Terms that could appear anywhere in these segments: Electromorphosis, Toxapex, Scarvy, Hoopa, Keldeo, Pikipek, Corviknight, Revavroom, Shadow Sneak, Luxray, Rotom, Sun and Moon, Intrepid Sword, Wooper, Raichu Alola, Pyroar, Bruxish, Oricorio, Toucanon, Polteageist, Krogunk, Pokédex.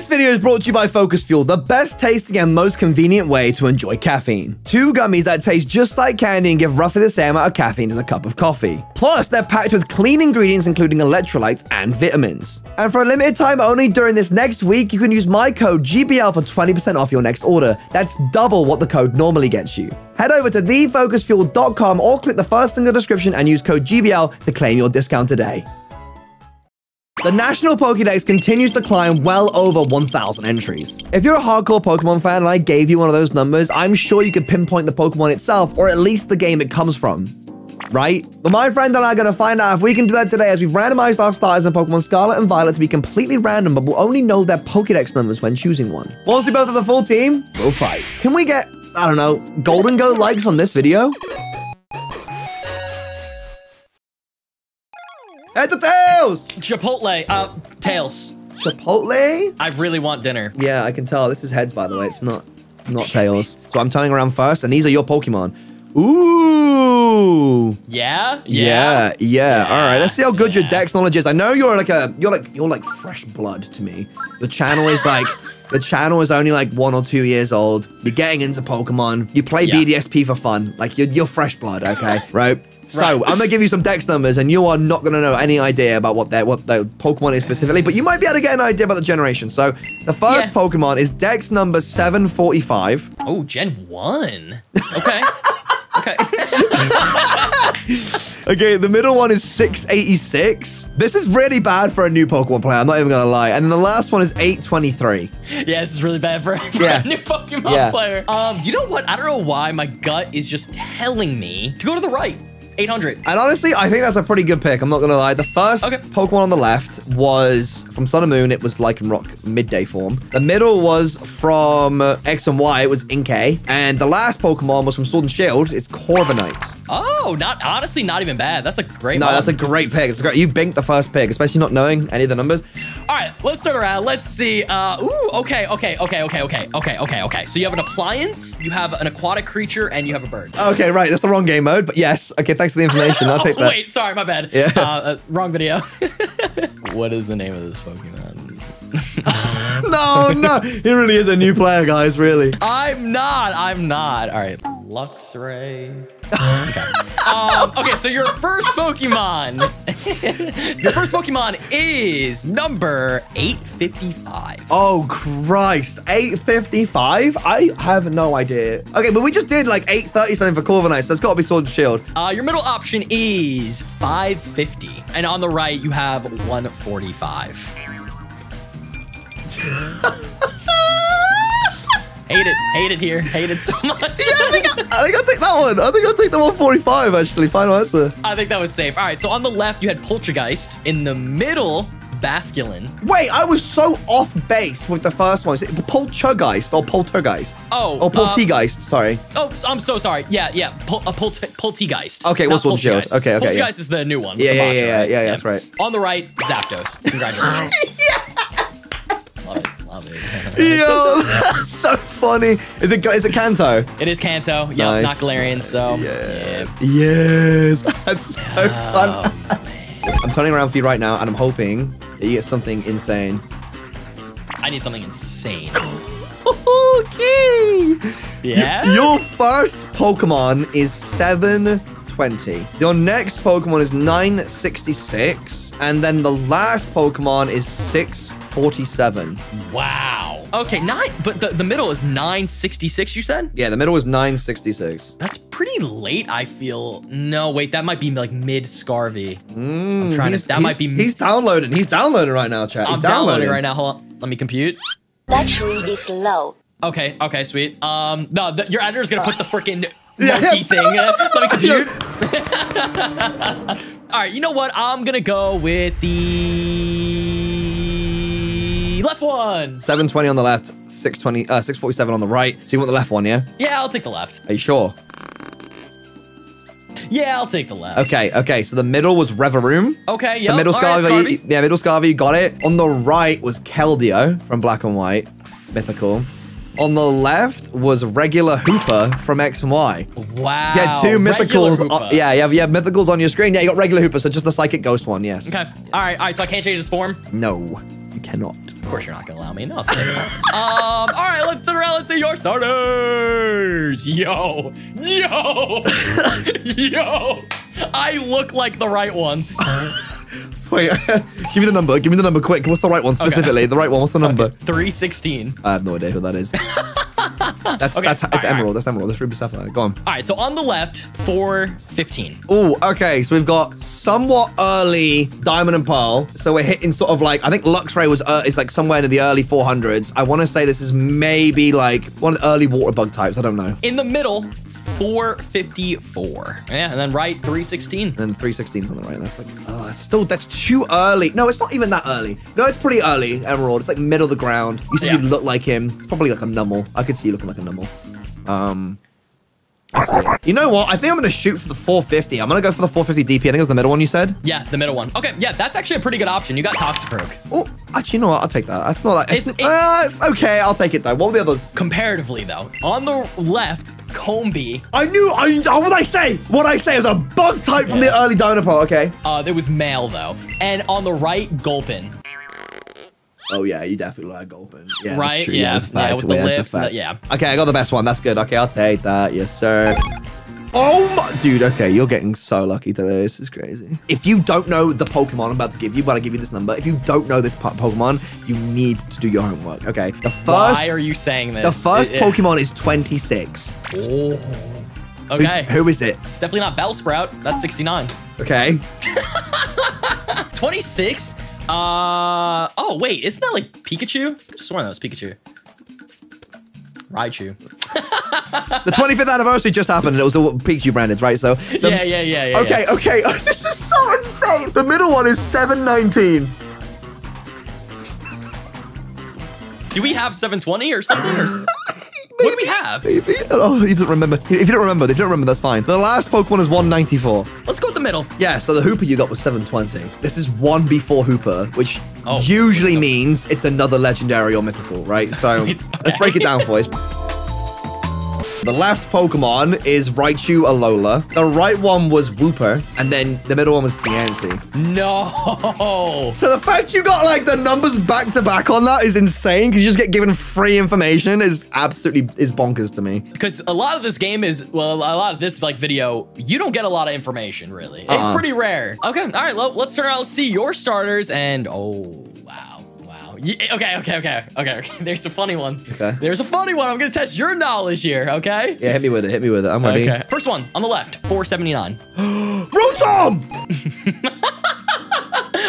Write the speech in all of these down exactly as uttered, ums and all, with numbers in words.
This video is brought to you by Focus Fuel, the best tasting and most convenient way to enjoy caffeine. Two gummies that taste just like candy and give roughly the same amount of caffeine as a cup of coffee. Plus, they're packed with clean ingredients including electrolytes and vitamins. And for a limited time only during this next week, you can use my code G B L for twenty percent off your next order. That's double what the code normally gets you. Head over to the focus fuel dot com or click the first link in the description and use code G B L to claim your discount today. The National Pokédex continues to climb well over one thousand entries. If you're a hardcore Pokémon fan and I gave you one of those numbers, I'm sure you could pinpoint the Pokémon itself, or at least the game it comes from. Right? But my friend and I are going to find out if we can do that today, as we've randomized our starters in Pokémon Scarlet and Violet to be completely random, but we'll only know their Pokédex numbers when choosing one. Once we both have the full team, we'll fight. Can we get, I don't know, golden goat likes on this video? Heads or tails? Chipotle. Uh, tails. Chipotle? I really want dinner. Yeah, I can tell. This is heads, by the way. It's not not tails. So I'm turning around first, and these are your Pokemon. Ooh. Yeah? Yeah. Yeah. yeah. All right. Let's see how good yeah. your dex knowledge is. I know you're like a you're like you're like fresh blood to me. Your channel is like the channel is only like one or two years old. You're getting into Pokemon. You play yeah. B D S P for fun. Like you're you're fresh blood. Okay. Right. So, right. I'm going to give you some dex numbers, and you are not going to know any idea about what their what their Pokemon is specifically, but you might be able to get an idea about the generation. So, the first yeah. Pokemon is dex number seven forty-five. Oh, Gen one. Okay. Okay. Okay, the middle one is six eighty-six. This is really bad for a new Pokemon player, I'm not even going to lie. And then the last one is eight twenty-three. Yeah, this is really bad for, for yeah. a new Pokemon yeah. player. Um, you know what? I don't know why my gut is just telling me to go to the right. eight hundred. And honestly, I think that's a pretty good pick. I'm not going to lie. The first okay. Pokemon on the left was from Sun and Moon. It was Lycanroc midday form. The middle was from X and Y. It was Inkay. And the last Pokemon was from Sword and Shield. It's Corviknight. Oh, not honestly, not even bad. That's a great No, one. that's a great pick. It's great. You binked the first pick, especially not knowing any of the numbers. All right, let's turn around. Let's see. Uh, ooh, okay, okay, okay, okay, okay, okay, okay, okay. So you have an appliance, you have an aquatic creature, and you have a bird. Okay, right. That's the wrong game mode, but yes. Okay, thanks for the information. I'll take that. Wait, sorry, my bad. Yeah. Uh, uh, wrong video. What is the name of this Pokemon? no, no. He really is a new player, guys, really. I'm not. I'm not. All right. Luxray. Okay. Um, okay, so your first Pokemon. Your first Pokemon is number eight fifty-five. Oh, Christ. eight fifty-five? I have no idea. Okay, but we just did like eight thirty-something for Corviknight, so it's got to be Sword and Shield. Uh, your middle option is five fifty. And on the right, you have one forty-five. Hate it. Hate it here. Hate it so much. Yeah, I think, I, I think I'll take that one. I think I'll take the one forty-five, actually. Final answer. I think that was safe. All right, so on the left, you had Polteageist. In the middle, Basculin. Wait, I was so off base with the first one. Polteageist or Poltergeist? Oh. Or Polteageist, uh, sorry. Oh, I'm so sorry. Yeah, yeah. Pol uh, Polte Polteageist. Okay, what's Polteageist? Shield? Okay, okay. Polteageist yeah. is the new one. Yeah, yeah, matcha, yeah, yeah, right? yeah, yeah, that's right. On the right, Zapdos. Congratulations. yeah. Love it. Yo, that's so funny. Is it is it Kanto? It is Kanto. Yeah, nice. Not Galarian. So yes, yeah. yes, that's so oh, fun. Man. I'm turning around for you right now, and I'm hoping that you get something insane. I need something insane. Okay. Yeah. Your first Pokemon is seven twenty. Your next Pokemon is nine sixty-six, and then the last Pokemon is six forty-seven. Wow. Okay, nine, but the, the middle is nine sixty-six, you said? Yeah, the middle is nine sixty-six. That's pretty late, I feel. No, wait, that might be like mid-Scarvy. Mm, I'm trying to, that might be- He's downloading, he's downloading right now, chat. He's I'm downloading. downloading right now, hold on. Let me compute. Battery is low. Okay, okay, sweet. Um, no, the, your editor's gonna put the frickin' monkey thing. Uh, let me compute. All right, you know what? I'm gonna go with the left one. seven twenty on the left, six twenty, uh, six forty-seven on the right. So you want the left one, yeah? Yeah, I'll take the left. Are you sure? Yeah, I'll take the left. Okay, okay. So the middle was Revavroom. Okay, yeah. So middle Scarvy, right, Scarvy. Yeah, middle Scarvy, got it. On the right was Keldeo from Black and White, mythical. On the left was regular Hoopa from X and Y. Wow. Yeah, two mythicals. On, yeah, you have, you have mythicals on your screen. Yeah, you got regular Hoopa, so just the psychic ghost one, yes. Okay. All right, all right, so I can't change this form? No, you cannot. course you're not going to allow me. No, it's awesome. Um, all right, let's turn around. Let's see your starters. Yo, yo, yo. I look like the right one. Wait, give me the number. Give me the number quick. What's the right one specifically? Okay. The right one. What's the number? Okay. three sixteen. I have no idea who that is. That's okay. that's, that's right, emerald. Right. That's emerald. That's ruby sapphire. Go on. All right. So on the left, four fifteen. Oh, okay. So we've got somewhat early diamond and pearl. So we're hitting sort of like I think Luxray was uh, it's like somewhere in the early four hundreds. I want to say this is maybe like one of the early water bug types. I don't know. In the middle, four fifty-four. Yeah, and then right, three sixteen. And then three sixteen's on the right. That's like oh, that's still that's too early. No, it's not even that early. No, it's pretty early. Emerald. It's like middle of the ground. You said yeah. you look like him. It's probably like a numble. I could see you looking like a numble. Um, I see. You know what? I think I'm going to shoot for the four fifty. I'm going to go for the four fifty D P. I think it was the middle one you said. Yeah, the middle one. Okay, yeah, that's actually a pretty good option. You got Toxicroak. Oh, actually, you know what? I'll take that. That's not that. It's, it's, uh, it's okay. I'll take it though. What were the others? Comparatively though, on the left, Comby. I knew. I. What did I say? What did I say? It was a bug type yeah. from the early Dynapole. Okay. Uh, there was male though, and on the right, Gulpin. Oh, yeah, you definitely like Gulpin. Yeah, right? That's true. Yeah, yeah, that's yeah with the yeah, lips. The, yeah. Okay, I got the best one. That's good. Okay, I'll take that. Yes, sir. Oh, my. Dude, okay, you're getting so lucky today. This is crazy. If you don't know the Pokemon I'm about to give you, but I give you this number, if you don't know this Pokemon, you need to do your homework. Okay, the first... Why are you saying this? The first it, Pokemon it... is twenty-six. Oh. Okay. Who, who is it? It's definitely not Bellsprout. That's sixty-nine. Okay. twenty-six? Uh, oh, wait, isn't that like Pikachu? I swear that was Pikachu. Raichu. The twenty-fifth anniversary just happened and it was all Pikachu branded, right? So the, yeah, yeah, yeah, yeah. Okay, yeah. okay. Oh, this is so insane. The middle one is seven nineteen. Do we have seven twenty or something? Or what do we have? Maybe. Oh, he doesn't remember. If you don't remember, if you don't remember, that's fine. The last Pokemon is one ninety-four. Let's go with the middle. Yeah, so the Hoopa you got was seven twenty. This is one before Hoopa, which oh, usually no. means it's another legendary or mythical, right? So okay. let's break it down for you. The left Pokemon is Raichu Alola. The right one was Wooper. And then the middle one was Diancie. No. So the fact you got like the numbers back to back on that is insane because you just get given free information is absolutely is bonkers to me. Because a lot of this game is, well, a lot of this like video, you don't get a lot of information really. Uh-uh. It's pretty rare. Okay, all right, well, let's turn around. Let's see your starters and oh, wow. Yeah, okay, okay, okay, okay, okay. There's a funny one. Okay. There's a funny one. I'm going to test your knowledge here, okay? Yeah, hit me with it. Hit me with it. I'm ready. Okay. First one on the left, four seventy-nine. Rotom!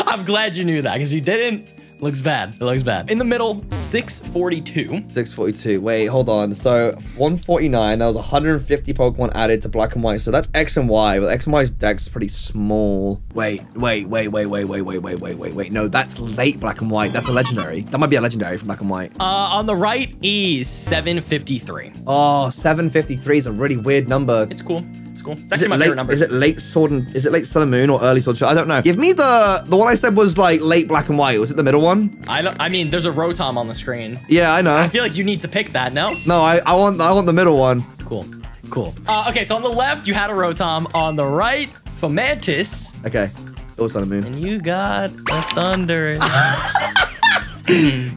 I'm glad you knew that because you didn't. Looks bad. It looks bad. In the middle, six forty-two. six forty-two. Wait, hold on. So one forty-nine, that was one hundred fifty Pokemon added to Black and White. So that's X and Y, but X and Y's deck's pretty small. Wait, wait, wait, wait, wait, wait, wait, wait, wait, wait, wait. No, that's late Black and White. That's a legendary. That might be a legendary from Black and White. Uh, on the right is seven fifty-three. Oh, seven fifty-three is a really weird number. It's cool. Cool. It's actually it my late, favorite number. Is it late Sword and is it late Sun and Moon or early Sword and Shield? I don't know. Give me the the one I said was like late Black and White. Was it the middle one? I don't, I mean, there's a Rotom on the screen. Yeah, I know. I feel like you need to pick that. No. No, I I want I want the middle one. Cool, cool. Uh, okay, so on the left you had a Rotom, on the right Fomantis. Okay, it was Sun and Moon. And you got a Thundurus.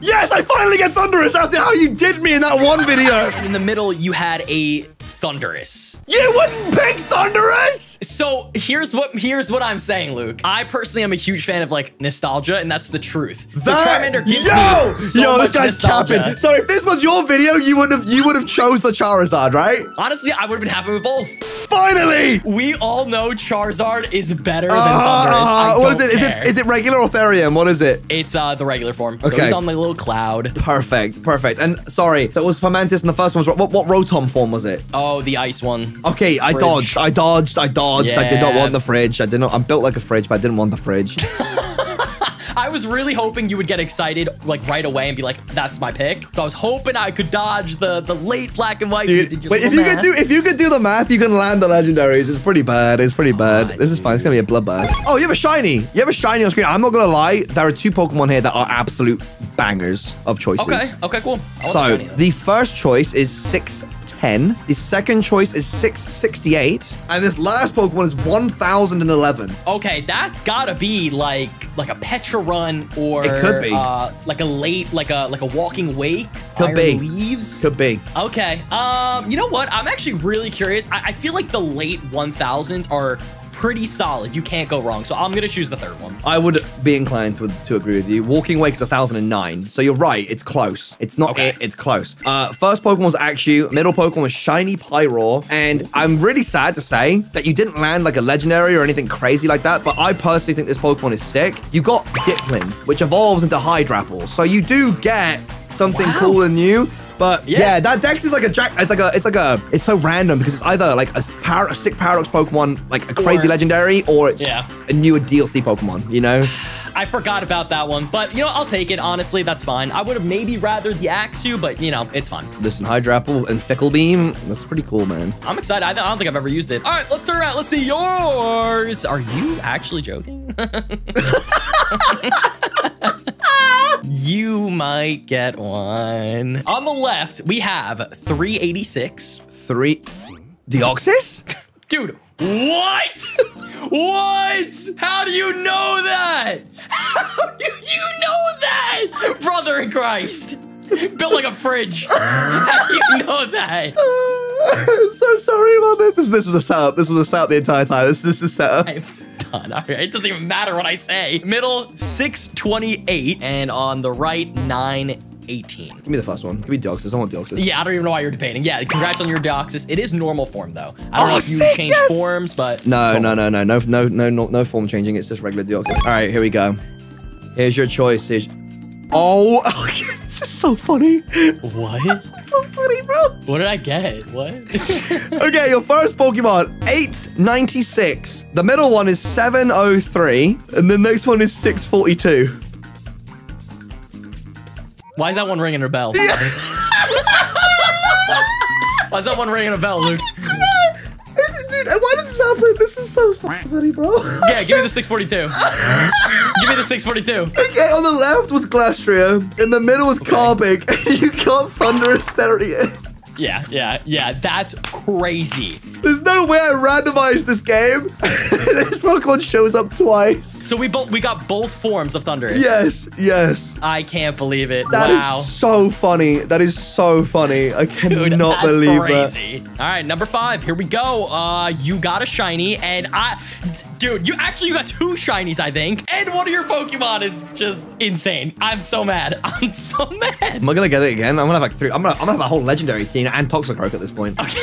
Yes, I finally get Thundurus after how you did me in that one video. In the middle you had a Thundurus. You wouldn't pick Thundurus? So here's what here's what I'm saying, Luke. I personally am a huge fan of like nostalgia, and that's the truth. That, so Charmander gives yo, me so yo, much this guy's nostalgia. Capping. So if this was your video, you would have you would have chose the Charizard, right? Honestly, I would have been happy with both. Finally, we all know Charizard is better than uh, Thundurus. What is it? Is it is it regular or Therium? What is it? It's uh the regular form. Okay, so he's on the little cloud. Perfect, perfect. And sorry, that was Fomantis, and the first one was what? What Rotom form was it? Oh. Oh, the ice one. Okay, I dodged, I dodged, I dodged. Yeah. I did not want the fridge. I did not, I'm built like a fridge, but I didn't want the fridge. I was really hoping you would get excited like right away and be like, that's my pick. So I was hoping I could dodge the the late Black and White. Dude, you did your but if you math. could do if you could do the math, you can land the legendaries. It's pretty bad. It's pretty bad. Oh, this is fine. It's gonna be a bloodbath. Oh, you have a shiny. You have a shiny on screen. I'm not gonna lie. There are two Pokemon here that are absolute bangers of choices. Okay. Okay. Cool. So the first choice is six. ten. The second choice is six sixty-eight. And this last Pokemon is one thousand eleven. Okay, that's gotta be like like a Petra Run, or it could be. Uh, like a late, like a like a Walking Wake. Could Iron be. Leaves. Could be. Okay. Um, you know what? I'm actually really curious. I, I feel like the late one thousands are pretty solid. You can't go wrong. So I'm going to choose the third one. I would be inclined to, to agree with you. Walking Wake is one thousand nine. So you're right. It's close. It's not okay. it. It's close. Uh, first Pokemon was Axew. Middle Pokemon was Shiny Pyroar. And I'm really sad to say that you didn't land like a legendary or anything crazy like that. But I personally think this Pokemon is sick. You got Diplin, which evolves into Hydrapple. So you do get something wow. cool and new. But yeah. yeah, that Dex is like a jack. It's like a. It's like a. It's so random because it's either like a, par a sick Paradox Pokemon, like a crazy or, legendary, or it's yeah. a newer D L C Pokemon. You know. I forgot about that one, but you know, I'll take it. Honestly, that's fine. I would have maybe rather the Axew, but you know, it's fine. Listen, Hydrapple and Fickle Beam. That's pretty cool, man. I'm excited. I don't think I've ever used it. All right, let's turn around. Let's see yours. Are you actually joking? You might get one. On the left, we have three eighty-six. Three... Deoxys? Dude, what? What? How do you know that? How do you know that? Brother in Christ. Built like a fridge. How do you know that? I'm so sorry about this. This, this was a setup. This was a setup the entire time. This, this is a setup. I've Right. It doesn't even matter what I say. Middle, six twenty-eight. And on the right, nine eighteen. Give me the first one. Give me Deoxys. I want Deoxys. Yeah, I don't even know why you're debating. Yeah, congrats on your Deoxys. It is normal form, though. I don't oh, know if you sick, change yes. forms, but... No, no, no, no, no, no, no, no, no form changing. It's just regular Deoxys. All right, here we go. Here's your choice. Here's... Oh, oh this is so funny. What? Funny, bro. What did I get? What? Okay, your first Pokemon, eight ninety-six. The middle one is seven oh three. And the next one is six forty-two. Why is that one ringing a bell? Yeah. Why is that one ringing a bell, Luke? Dude, why did this happen? This is so funny, bro. Yeah, give me the six forty-two. Give me the six forty-two. Okay, on the left was Glastrio. In the middle was okay. Karpik. And you got Thundurus Therian. Yeah, yeah, yeah. That's crazy. There's no way I randomized this game. This Pokemon shows up twice. So we both we got both forms of Thundurus. Yes, yes. I can't believe it. That wow. is so funny. That is so funny. I cannot Dude, that's believe crazy. That. All right, number five. Here we go. Uh, you got a shiny, and I. Dude, you actually you got two shinies, I think. And one of your Pokemon is just insane. I'm so mad. I'm so mad. Am I gonna get it again? I'm gonna have like three. I'm gonna, I'm gonna have a whole legendary team and Toxicroak at this point. Okay.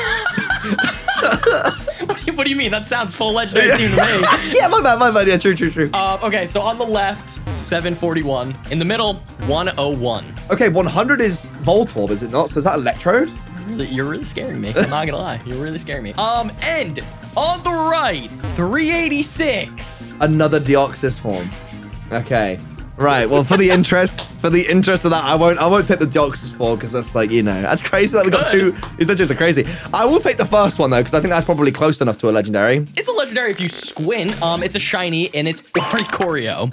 what, do you, what do you mean? That sounds full legendary team to me. Yeah, my bad, my bad. Yeah, true, true, true. Uh, okay, so on the left, seven forty-one. In the middle, one oh one. Okay, one hundred is Voltorb, is it not? So is that Electrode? You're really scaring me. I'm not gonna lie. You're really scaring me. Um, and on the right, three eighty-six. Another Deoxys form. Okay. Right. Well, for the interest, for the interest of that, I won't, I won't take the Deoxys form because that's like, you know, that's crazy that we got Good. two. Is that just crazy? I will take the first one though because I think that's probably close enough to a legendary. It's a legendary if you squint. Um, it's a shiny and it's Oricorio.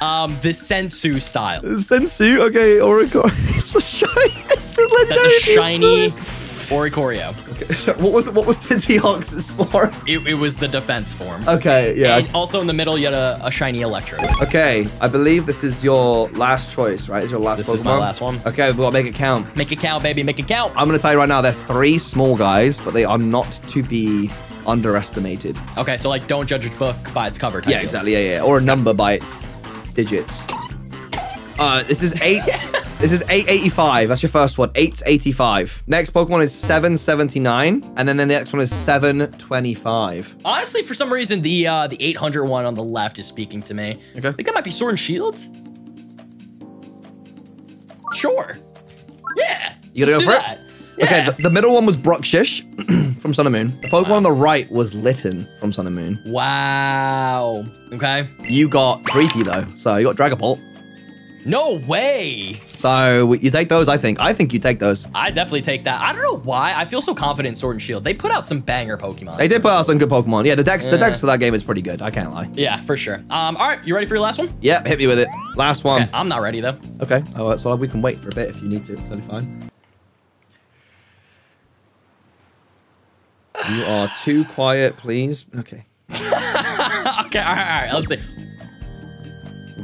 um, the Sensu style. Sensu. Okay, Oricorio. It's a shiny. That's a shiny Oricorio. Okay. What was the, what was the Deoxys for? It, it was the defense form. Okay, yeah. And also in the middle, you had a, a shiny Electrode. Okay, I believe this is your last choice, right? It's your last This Pokemon. Is my last one. Okay, well, make it count. Make it count, baby. Make it count. I'm going to tell you right now, they're three small guys, but they are not to be underestimated. Okay, so like don't judge a book by its cover. Type yeah, deal. Exactly. Yeah, yeah. Or a number by its digits. Uh, this is eight. This is eight eighty-five. That's your first one. eight eighty-five. Next Pokemon is seven seventy-nine. And then, then the next one is seven twenty-five. Honestly, for some reason, the uh, the eight hundred one on the left is speaking to me. Okay. I think that might be Sword and Shield. Sure. Yeah. You gotta go for that. it? Yeah. Okay, the, the middle one was Bruxish from Sun and Moon. The Pokemon wow. on the right was Litten from Sun and Moon. Wow. Okay. You got Creepy though. So you got Dragapult. No way. So you take those, I think. I think you take those. I definitely take that. I don't know why. I feel so confident in Sword and Shield. They put out some banger Pokemon. They did put out some good Pokemon. Yeah, the Dex, yeah. the Dex of that game is pretty good. I can't lie. Yeah, for sure. Um, all right, you ready for your last one? Yeah, hit me with it. Last one. Okay, I'm not ready though. Okay. Oh, so we can wait for a bit if you need to. It's totally fine. You are too quiet, please. Okay. Okay, alright, alright, let's see.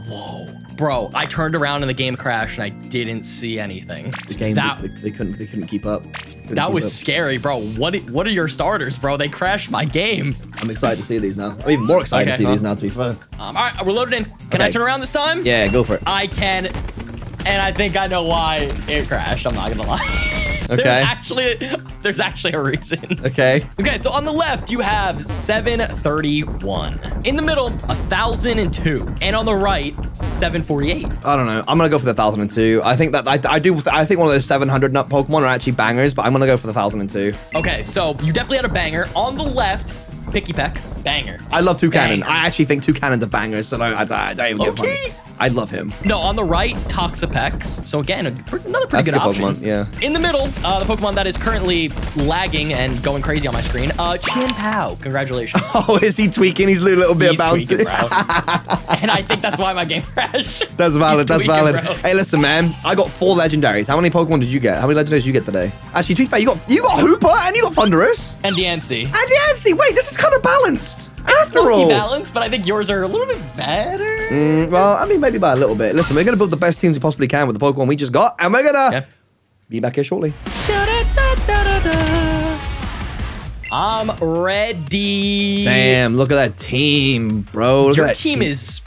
Whoa. Bro, I turned around and the game crashed and I didn't see anything. The game, that, they, they couldn't they couldn't keep up. Couldn't that keep was up. Scary, bro. What what are your starters, bro? They crashed my game. I'm excited to see these now. I'm even more excited okay. to see these now, to be fair. Um, all right, we're loaded in. Can okay. I turn around this time? Yeah, go for it. I can, and I think I know why it crashed. I'm not gonna lie. Okay. There's actually, there's actually a reason. Okay. Okay, so on the left, you have seven thirty-one. In the middle, one thousand two. And on the right, seven forty-eight. I don't know. I'm going to go for the one thousand two. I think that I, I do. I think one of those seven hundred nut Pokemon are actually bangers, but I'm going to go for the one thousand two. Okay, so you definitely had a banger. On the left, Pikipek, banger. I love Toucanon. I actually think Toucanon's a banger, so I, I, I don't even okay. get funny. I love him. No, on the right, Toxapex. So again, another pretty That's good, good option. Pokemon, yeah. In the middle, uh, the Pokemon that is currently lagging and going crazy on my screen, uh, Chinpao. Congratulations. Oh, is he tweaking? He's a little bit He's bouncy. Tweaking, and I think that's why my game crashed. That's valid. He's that's valid. Bro. Hey, listen, man. I got four legendaries. How many Pokemon did you get? How many legendaries did you get today? Actually, to be fair, you got you got Hoopa and you got Thundurus and Diancie. And Diancie. Wait, this is kind of balanced. After all, balanced, but I think yours are a little bit better. Mm, well, I mean, maybe by a little bit. Listen, we're gonna build the best teams we possibly can with the Pokemon we just got, and we're gonna yeah. be back here shortly. Da, da, da, da, da, da. I'm ready. Damn, look at that team, bro. Look Your at that team, team is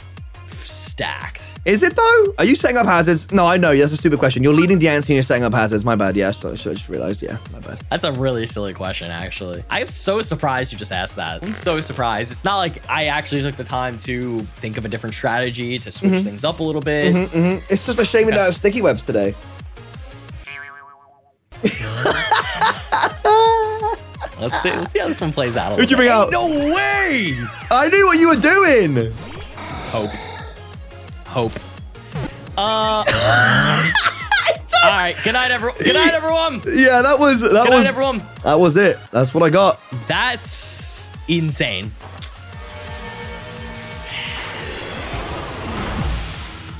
stacked. Is it though? Are you setting up hazards? No, I know. That's a stupid question. You're leading Diancie and you're setting up hazards. My bad. Yeah, I just realized. Yeah, my bad. That's a really silly question, actually. I am so surprised you just asked that. I'm so surprised. It's not like I actually took the time to think of a different strategy to switch mm-hmm. things up a little bit. Mm-hmm, mm-hmm. It's just a shame we okay. don't have sticky webs today. Let's see. Let's see how this one plays out. A Who'd you bring bit. out? No way! I knew what you were doing. Hope. Hope. Uh, all right. Good night, everyone. Good night, everyone. Yeah, that was. That good was, night, everyone. That was it. That's what I got. That's insane.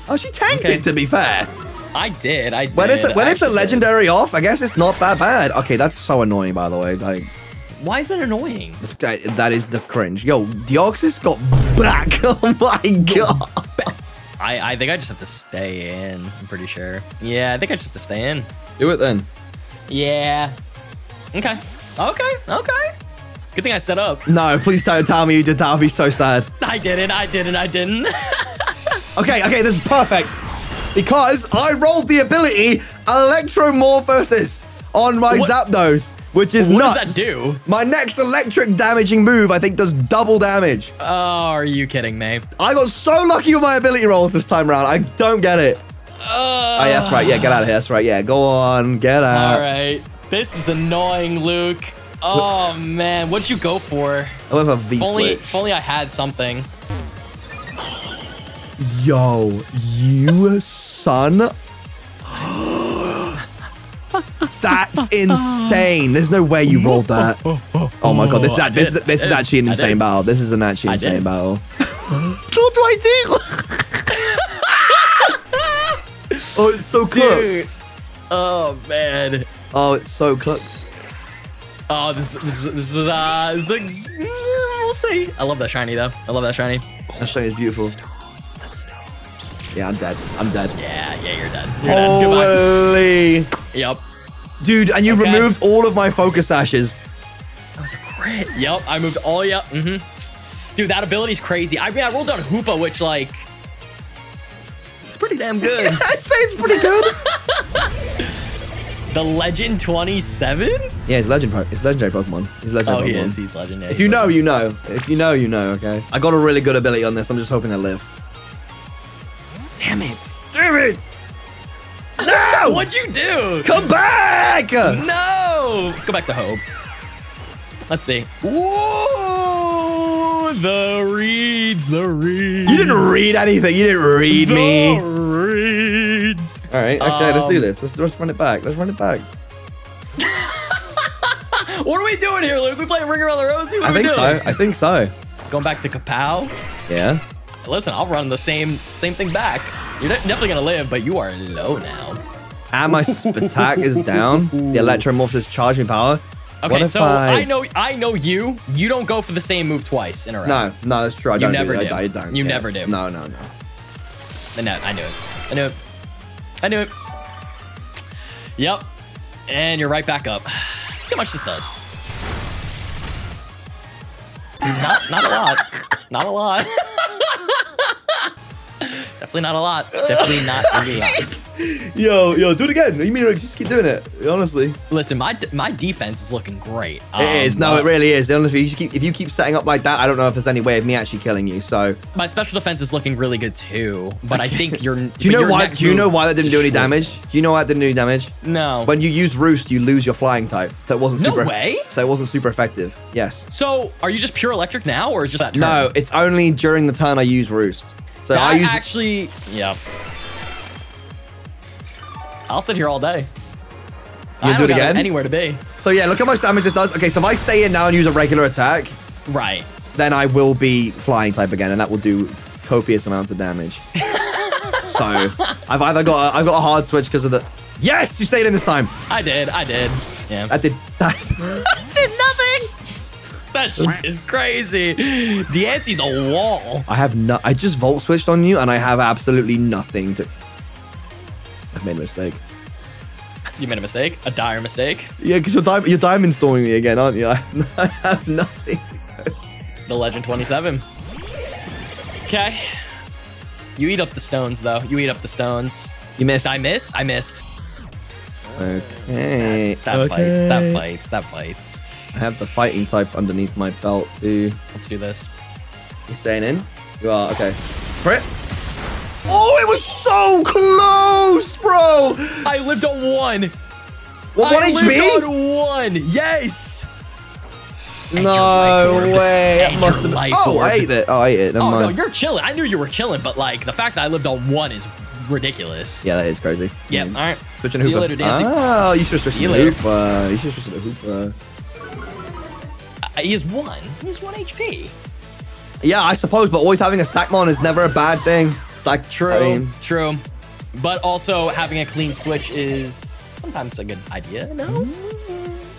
Oh, she tanked okay. it. To be fair, I did. I did. When it's a, when it's a legendary did. off, I guess it's not that bad. Okay, that's so annoying. By the way, like. Why is that annoying? This guy, that is the cringe. Yo, Deoxys got back. Oh my god. I, I think I just have to stay in, I'm pretty sure. Yeah, I think I just have to stay in. Do it then. Yeah. Okay. Okay. Okay. Good thing I set up. No, please don't tell me you did that. I'll be so sad. I didn't. I didn't. I didn't. okay. Okay. This is perfect because I rolled the ability Electromorphosis on my what? Zapdos, which is what nuts. What does that do? My next electric damaging move, I think, does double damage. Oh, are you kidding me? I got so lucky with my ability rolls this time around. I don't get it. Uh, oh, yeah, that's right. Yeah, get out of here. That's right. Yeah, go on. Get out. All right. This is annoying, Luke. Oh, man. What'd you go for? I went for V-switch. If only, if only I had something. Yo, you son. That's insane. There's no way you rolled that. Oh my god, this is a, this is this is actually an insane battle. This is an actually insane battle. What do I do? Oh, it's so cooked. Oh man. Oh, it's so cooked. Oh, this this this is uh, this is like, we'll see. I love that shiny though. I love that shiny. That shiny is beautiful. Yeah, I'm dead. I'm dead. Yeah, yeah, you're dead. You're dead. Goodbye. Yep. Dude, and you okay. removed all of my focus ashes. That was a crit. Yep, I moved all yep. Mm-hmm. Dude, that ability's crazy. I mean, I rolled on Hoopa, which like, it's pretty damn good. Yeah, I'd say it's pretty good. The Legend twenty-seven? Yeah, he's legend. It's legendary Pokemon. He's legendary. Oh, Pokemon. he is. He's legendary. If you know, you know. If you know, you know. Okay. I got a really good ability on this. I'm just hoping I live. Damn it! Damn it! No! What'd you do? Come back! No! Let's go back to Hope. Let's see. Whoa! The reeds, the reeds. You didn't read anything. You didn't read the me. The reeds. All right. Okay. Um, let's do this. Let's let's run it back. Let's run it back. What are we doing here, Luke? We playing Ring Around the Rosie? What I are think we doing? so. I think so. Going back to Kapow. Yeah. Listen, I'll run the same same thing back. You're de definitely gonna live, but you are low now. And my Spitak is down. The Electromorph's charging power. Okay, so I... I know I know you. You don't go for the same move twice in a row. No, no, that's true. I you don't never do. do. I, I don't. You care. never do. No, no, no. No, I knew it. I knew it. I knew it. Yep. And you're right back up. Let's see how much this does. Not, not a lot. Not a lot. Definitely not a lot. Definitely not a lot. Yo, yo, do it again. You mean just keep doing it? Honestly. Listen, my my defense is looking great. Um, it is. No, it really is. Honestly, you keep, if you keep setting up like that, I don't know if there's any way of me actually killing you. So my special defense is looking really good too. But I think you're. do you know why? Do you know why that didn't do any damage? Do you know why it didn't do any damage? No. When you use Roost, you lose your flying type, so it wasn't super. No way. So it wasn't super effective. Yes. So are you just pure electric now, or is just that turn? No, it's only during the turn I use Roost. So that I use actually. Yeah. I'll sit here all day. You'll I don't do it again? Anywhere to be. So yeah, look how much damage this does. Okay, so if I stay in now and use a regular attack, right, then I will be flying type again, and that will do copious amounts of damage. So I've either got a, I've got a hard switch because of the. Yes, you stayed in this time. I did. I did. Yeah. I did. That did nothing. That shit is crazy. Diancie's a wall. I have no. I just volt switched on you, and I have absolutely nothing to. I've made a mistake. You made a mistake? A dire mistake? Yeah, because you're, di you're diamond storming me again, aren't you? I have nothing. The Legend twenty-seven. Okay. You eat up the stones, though. You eat up the stones. You missed. Did I miss? I missed. Okay. That, that okay. fights. That fights. That fights. I have the fighting type underneath my belt, too. Let's do this. You're staying in? You are. Okay. Crit. Oh, it was so close, bro. I lived on one. What, one I H P? Lived on one. Yes. And no way. It must have been. Oh, I ate it. Oh, I ate it. Never oh, mind. No, you're chilling. I knew you were chilling, but like the fact that I lived on one is ridiculous. Yeah, that is crazy. Yeah. Mm-hmm. All right. Switching See Hoopa. you later, Diancie. Oh, you should switch to Hoopa. You should switch to Hoopa. Uh, he has one. He has one H P. Yeah, I suppose, but always having a Sackmon is never a bad thing. Like true, I mean, true, but also having a clean switch is sometimes a good idea. No,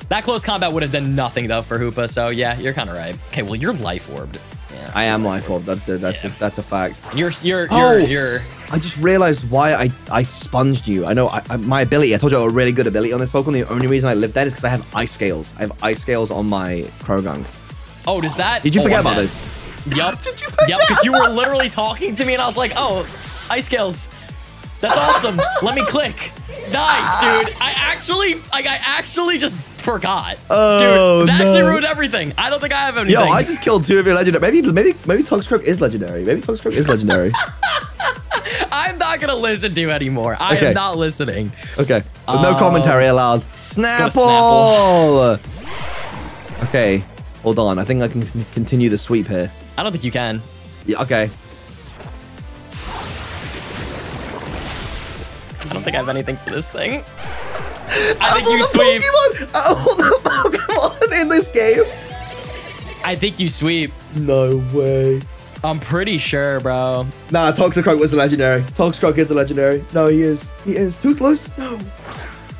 that close combat would have done nothing though for Hoopa. So yeah, you're kind of right. Okay, well you're life orbed. Yeah, I am life orbed. That's the, that's yeah. a, that's a fact. You're you're oh, you're, you're. I just realized why I I sponged you. I know I, I, my ability. I told you I have a really good ability on this Pokemon. The only reason I lived there is because I have Ice Scales. I have Ice Scales on my Krogunk. Oh, does that? Did you forget oh, about man. this? Yep. Did you yep, because you were literally talking to me and I was like, oh, Ice Scales. That's awesome. Let me click. Nice, dude. I actually like I actually just forgot. Oh, dude, that no. actually ruined everything. I don't think I have anything. Yo, I just killed two of your legendary. Maybe maybe maybe Toxicroak is legendary. Maybe Toxicroak is legendary. I'm not gonna listen to you anymore. I okay. am not listening. Okay. With uh, no commentary allowed. Snapple. Snapple. Okay. Hold on. I think I can continue the sweep here. I don't think you can. Yeah, okay. I don't think I have anything for this thing. I think you sweep. All the Pokemon in this game. I think you sweep. No way. I'm pretty sure, bro. Nah, Toxicroak was a legendary. Toxicroak is a legendary. No, he is. He is. Too close? No.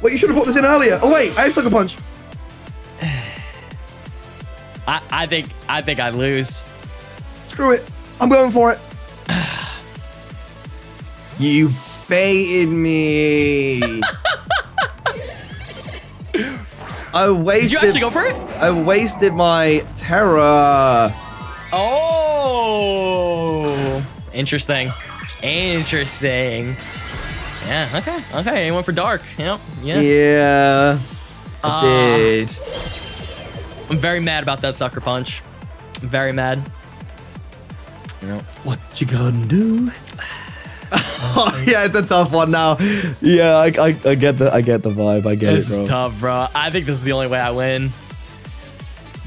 Wait, you should have put this in earlier. Oh, wait. I have Sucker Punch. I, I think I think I lose. Screw it. I'm going for it. You baited me. I wasted. Did you actually go for it? I wasted my Terra. Oh. Interesting. Interesting. Yeah, okay. Okay, it went for dark. Yep. Yeah. Yeah. I uh, did. I'm very mad about that Sucker Punch. I'm very mad. You know. What you gonna do? Oh, yeah, it's a tough one now. Yeah, I, I, I get the I get the vibe. I get this it, bro. This is tough, bro. I think this is the only way I win.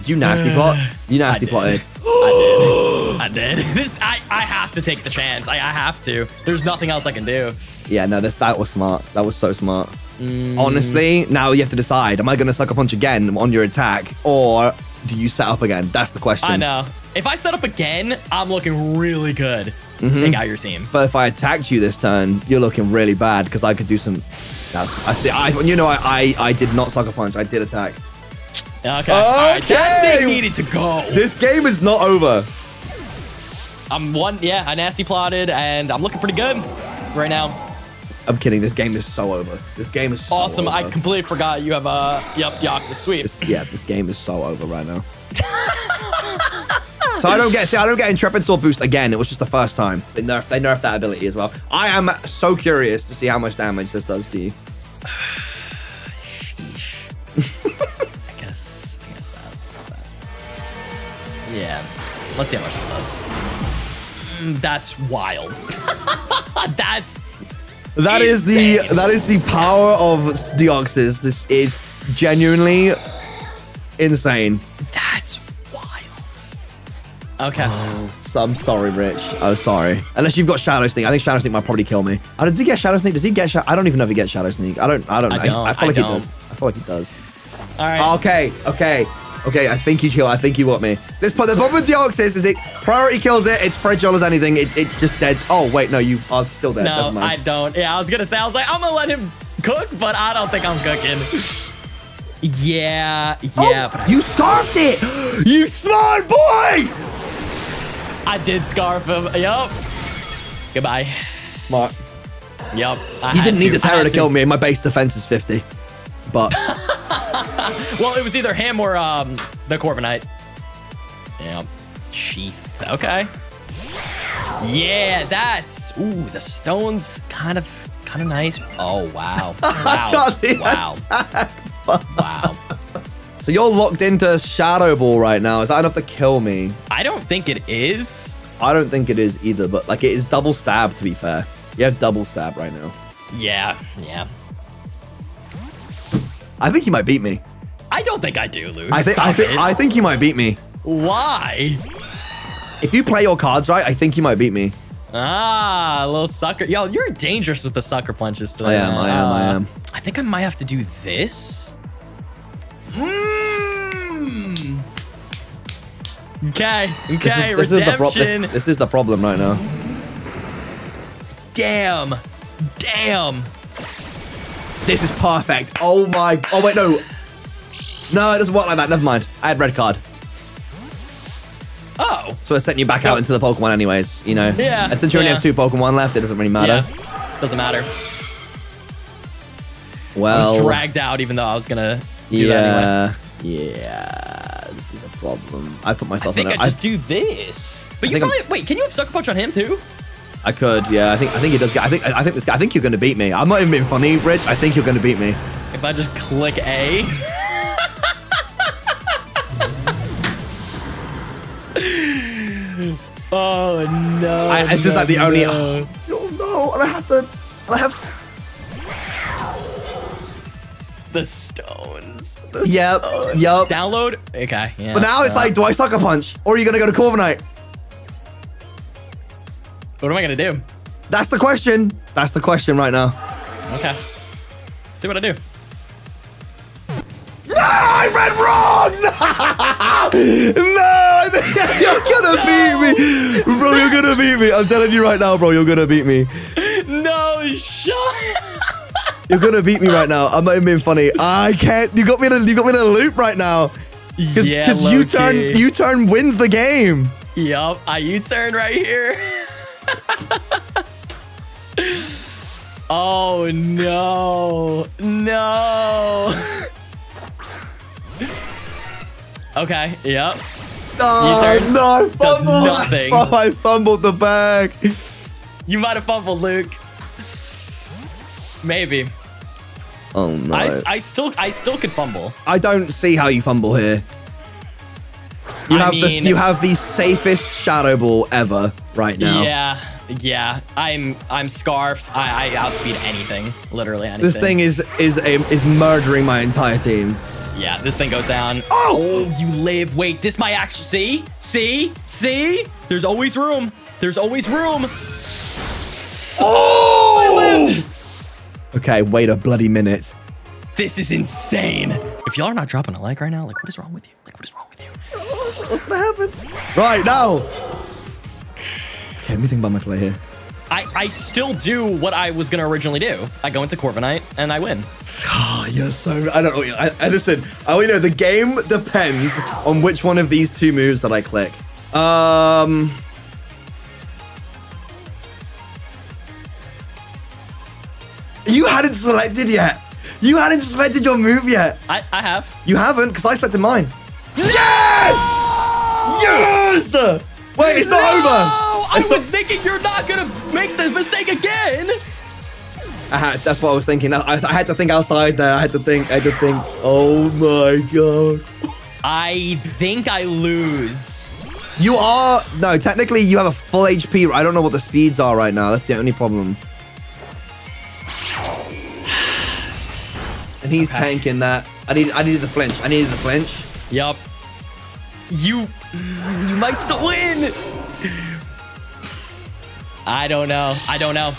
You nasty pot. You nasty potted. I did. I did. This, I, I have to take the chance. I, I have to. There's nothing else I can do. Yeah, no, this, that was smart. That was so smart. Mm. Honestly, now you have to decide, am I going to Sucker Punch again on your attack, or do you set up again? That's the question. I know. If I set up again, I'm looking really good. Mm-hmm. Take out your team. But if I attacked you this turn, you're looking really bad, because I could do some... That's, I see. I, you know, I, I, I did not Sucker Punch. I did attack. Okay. Okay. All right. That thing needed to go. This game is not over. I'm one. Yeah, I nasty plotted, and I'm looking pretty good right now. I'm kidding. This game is so over. This game is so awesome. Over. I completely forgot you have a uh, yep, Deoxys sweep. This, yeah, this game is so over right now. So I don't get. See, I don't get Intrepid Sword boost again. It was just the first time they nerfed. They nerfed that ability as well. I am so curious to see how much damage this does to you. Sheesh. I guess. I guess that. I guess that. Yeah. Let's see how much this does. Mm, that's wild. That's. That insane. is the that is the power of Deoxys. This is genuinely insane. That's wild. Okay. Oh, so I'm sorry, Rich. Oh, sorry. Unless you've got Shadow Sneak. I think Shadow Sneak might probably kill me. Oh, does he get Shadow Sneak? Does he get? Sha I don't even know if he gets Shadow Sneak. I don't. I don't. I, don't, I, I feel I like don't. he does. I feel like he does. All right. Okay. Okay. Okay, I think you kill. I think you want me. This part, the problem with Deoxys is it priority kills it. It's fragile as anything. It, it's just dead. Oh wait, no, you are still dead. No, I don't. Yeah, I was gonna say I was like I'm gonna let him cook, but I don't think I'm cooking. Yeah, yeah. Oh, but you scarfed it. You smart boy. I did scarf him. Yup. Goodbye. Smart. Yup. You didn't need to. the terror to, to kill me. My base defense is fifty. But. Well, it was either him or um, the Corviknight. Yeah. Sheath. Okay. Yeah, that's... Ooh, the stone's kind of kind of nice. Oh, wow. Wow. Wow. Wow. So you're locked into Shadow Ball right now. Is that enough to kill me? I don't think it is. I don't think it is either, but like it is double stab, to be fair. You have double stab right now. Yeah, yeah. I think he might beat me. I don't think I do, Luke. I think, I, think, I think he might beat me. Why? If you play your cards right, I think he might beat me. Ah, little sucker. Yo, you're dangerous with the sucker punches today. I am, I am, uh, I am. I think I might have to do this. Mm. Okay, okay, this is, this redemption. Is the this, this is the problem right now. Damn, damn. This is perfect. Oh my, oh wait, no. No, it doesn't work like that. Never mind. I had red card. Oh. So I sent you back so, out into the Pokemon anyways, you know. Yeah. And since you only yeah. have two Pokemon left, it doesn't really matter. Yeah. Doesn't matter. Well. I was dragged out even though I was going to do yeah, that anyway. Yeah. This is a problem. I put myself in I think in I just I, do this. But I you probably, I'm, wait, can you have Sucker Punch on him too? I could, yeah. I think I think he does. Get, I think I think this guy. I think you're going to beat me. I'm not even being funny, Rich. I think you're going to beat me. If I just click A. Oh no! I, it's no, just like the no. only. Oh, oh no! And I have to. And I have the stones. The yep. Stones. Yep. Download. Okay. Yeah. But now uh, it's like, do I Sucker Punch or are you going to go to Corviknight? What am I gonna do? That's the question. That's the question right now. Okay. See what I do. No, I read wrong! No! You're gonna no. beat me! Bro, you're gonna beat me. I'm telling you right now, bro, you're gonna beat me. No, shut up. You're gonna beat me right now. I'm not even being funny. I can't. You got me in a, you got me in a loop right now. Because yeah, U-turn, U-turn wins the game. Yup, I U-turn right here. Oh no, no. Okay, yep. Oh, you no, I fumbled. Nothing. Oh, I fumbled the bag. You might have fumbled, Luke. Maybe. Oh no. I, I still, I still could fumble. I don't see how you fumble here. You I have mean, the you have the safest Shadow Ball ever right now. Yeah, yeah. I'm I'm scarfed. I, I outspeed anything, literally anything. This thing is is a, is murdering my entire team. Yeah, this thing goes down. Oh! Oh, you live. Wait, this might actually see, see, see. There's always room. There's always room. Oh! Oh, I lived. Okay, wait a bloody minute. This is insane. If y'all are not dropping a like right now, like what is wrong with you? Like what is wrong with you? What's gonna happen? Right now. Okay, let me think about my play here. I, I still do what I was going to originally do. I go into Corviknight and I win. Oh, you're so... I don't know. I, I listen, oh, you know, the game depends on which one of these two moves that I click. Um... You hadn't selected yet. You hadn't selected your move yet. I, I have. You haven't, because I selected mine. Yes! No! Yes! Wait, it's not no! over. It's I not... was thinking you're not going to make the mistake again. I had, that's what I was thinking. I, I had to think outside there. I had to think. I had to think. Oh, my God. I think I lose. You are. No, technically, you have a full H P. I don't know what the speeds are right now. That's the only problem. And he's okay. tanking that. I need. I needed the flinch. I needed the flinch. Yup. You. You might still win. I don't know. I don't know.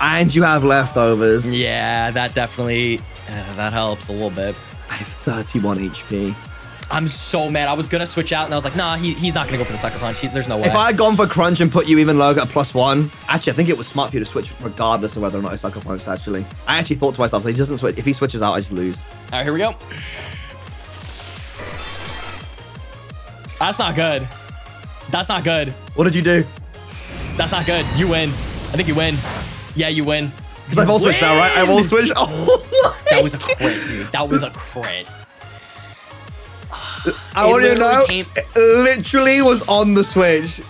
And you have leftovers. Yeah, that definitely. Uh, that helps a little bit. I have thirty-one H P. I'm so mad. I was gonna switch out, and I was like, nah, he, he's not gonna go for the sucker punch. He's, there's no way. If I had gone for crunch and put you even lower at plus one, actually, I think it was smart for you to switch, regardless of whether or not I sucker punched. Actually, I actually thought to myself, so he doesn't switch. If he switches out, I just lose. All right, here we go. That's not good. That's not good. What did you do? That's not good. You win. I think you win. Yeah, you win. Because I've all switched now, right? I've all switched. Oh, that was a crit, dude. That was a crit. I want you to know, came, it literally was on the Switch.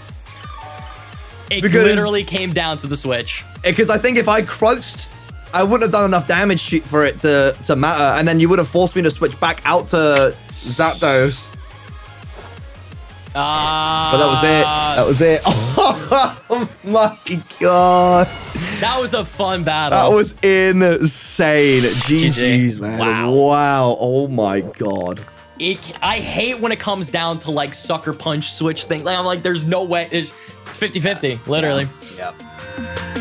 It literally came down to the Switch. Because I think if I crunched, I wouldn't have done enough damage for it to, to matter. And then you would have forced me to switch back out to Zapdos. Uh, but that was it. That was it. Oh my God. That was a fun battle. That was insane. G G's, man. Wow. Wow. Oh my God. It, I hate when it comes down to like sucker punch switch thing. Like, I'm like, there's no way. There's, it's fifty fifty, literally. Yep. Yeah. Yeah.